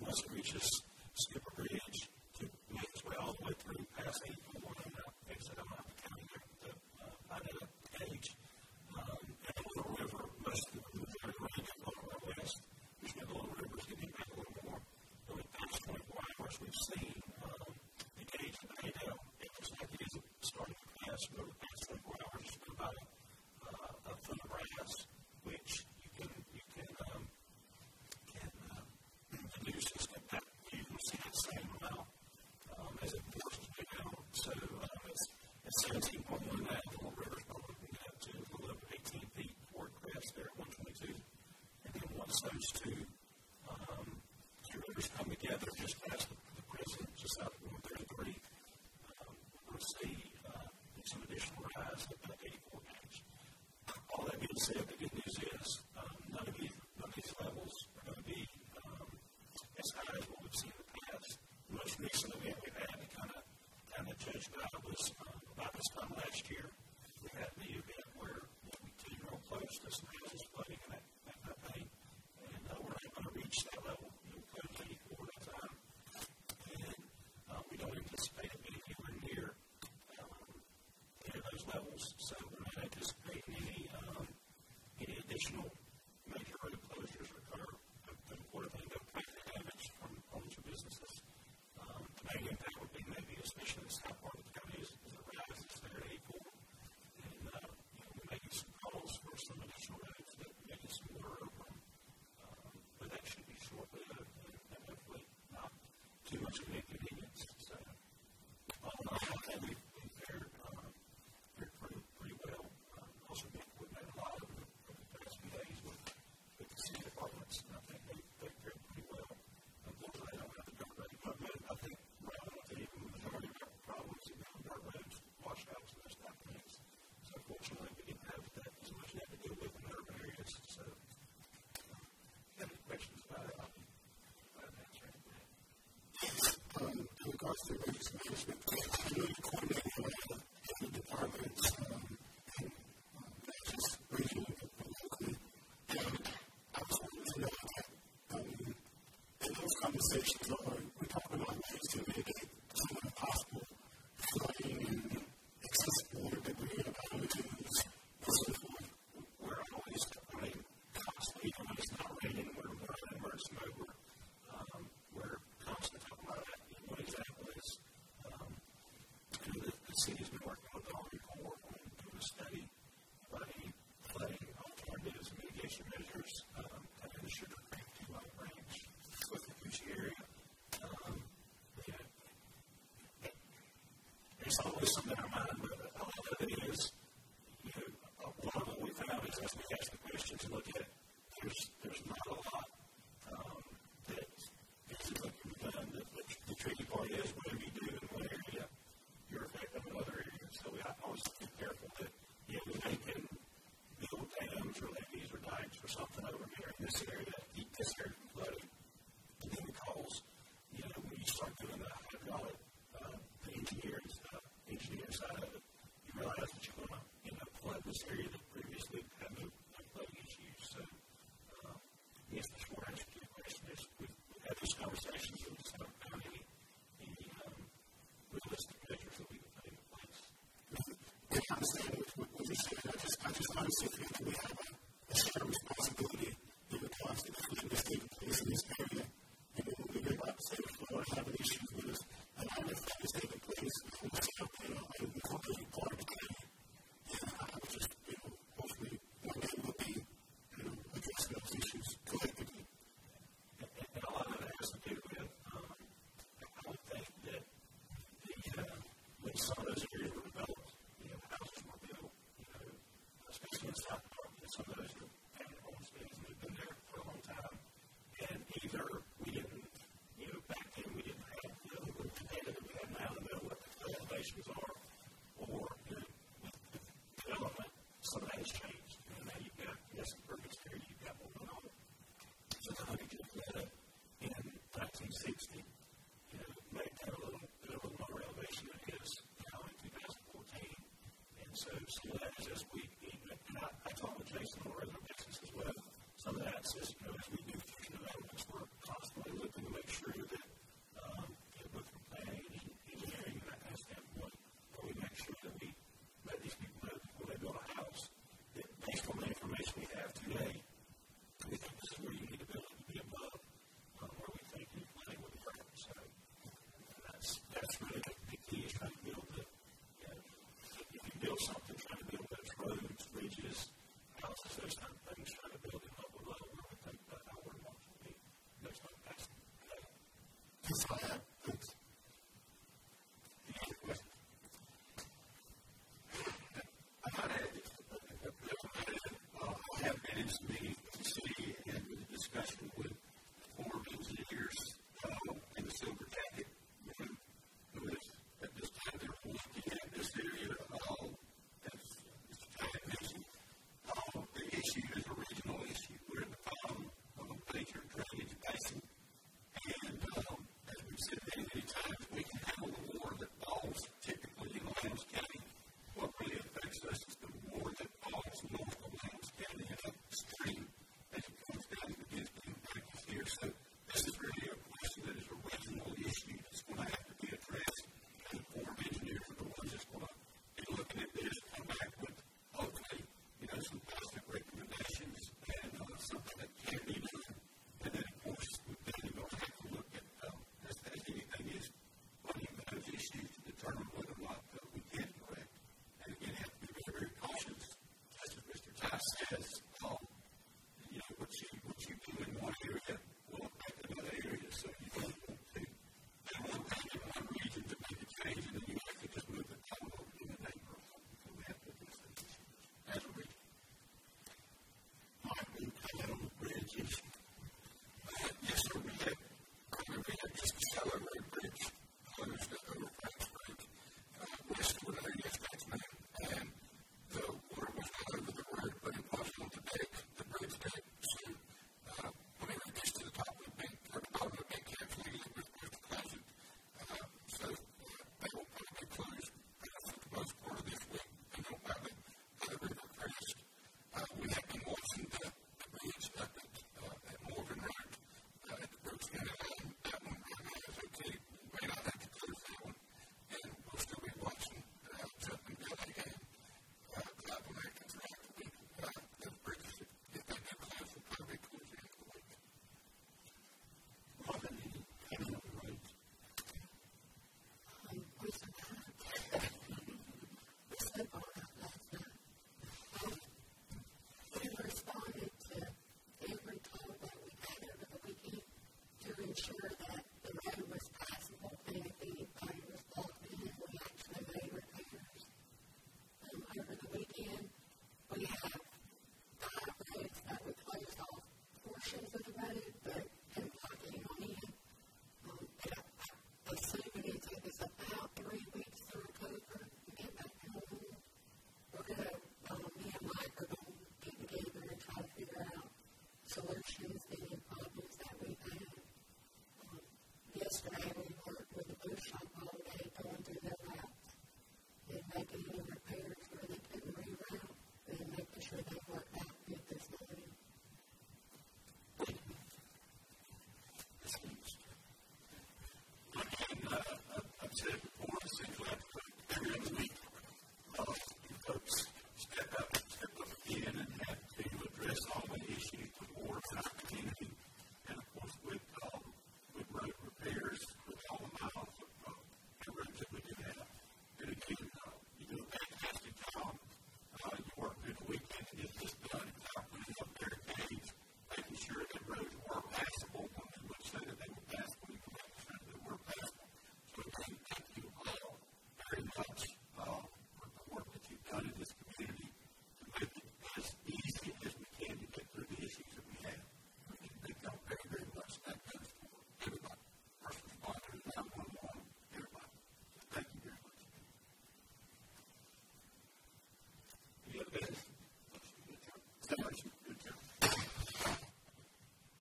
northwest reaches Skipper Ridge to Mainsway all the way through past 841 and that exit out of the county there by the Page. And the Little River, most of the Missouri Range is going our west. There's no Little River's getting back a little more. Over the past 24 hours, we've seen the gauge of Adel. It looks like it isn't starting to pass, but over the past 24 hours, it's been about a foot of grass, which those two rivers come together just past the prison, just out of 133. We'll see some additional rise at about 84 days. All that being said, the good news is none of these levels are going to be as high as what we've seen in the past. The most recent event we've had to kind of judge by was about this time last year. We had the event where we came real close to some houses flooding in that. That level, close to 84 at a time, and we don't anticipate it being anywhere near those levels, so we're not anticipating any additional major road closures occur. Importantly, no property damage from homes or businesses. The main impact would be maybe, especially in the south part of the county, is the rise that's there at 84, and we may get some calls for some additional roads that may get some water over. And hopefully not too much of an inconvenience. So, all in all, I think we've fared pretty well. Also, we've made a lot over the past few days with the city departments, and I think they've fared pretty well. Unfortunately, I don't have the dirt road department. I think right now, even the majority of our problems have been dirt roads, washouts, and those type of things. So, fortunately, we didn't have that as much as we had to deal with in urban areas. So, any questions about it? In regards to emergency management, I know you coordinate with the departments and not just regionally but locally. I just wanted to know that in those conversations, we're talking about ways to mitigate some of the possible flooding and excess water that we hear about in the news and so forth. We're always running constantly, even when it's not raining, we're in emergency mode. We're constantly talking about that. One example is, the city's been working with the Army Corps on doing a study about any flooding alternatives and mitigation measures in the Sugar Creek 2-mile range with the Coochie area. There's always something in our mind, but a lot of it is, a lot of what we found is as we ask the questions and look at it, there's not a lot The tricky part is whatever you do in one area, you're affected in another area. So we have to always be careful that they can build dams or levees or dikes or something over here in this area to keep this area from flooding. And then because when you start doing the hydraulic, the engineering side of it, you realize that you're going to flood this area that previously had no flooding issues. So yes, the short answer to your question is we've had those conversations and just haven't found any realistic measures that we can put into place. I understand what you're saying. I just honestly think that we have a shared responsibility in regards to the flooding that's taking place in this area. And when we hear about the state of Florida having issues with us, a lot of the flooding that's taking place from the south and the southern part of the county. And I would just, hopefully one day we'll be addressing those issues collectively. And a lot of it has to do with, I would think that when some of those areas were developed, houses were built, especially in the south part, some of those are family homes and they've been there for a long time. And either we didn't, back then we didn't have the data that we have now to know what the elevations are, or with development, some of that has changed. And now you've got less impervious area, you've got more going on. So the Huntington Plaza in 1960, made that a little lower elevation than it is now in 2014. And so some of that is as we, and I talk with Jason on a regular basis as well. Some of that is as we do future developments, we're constantly looking to make desire good.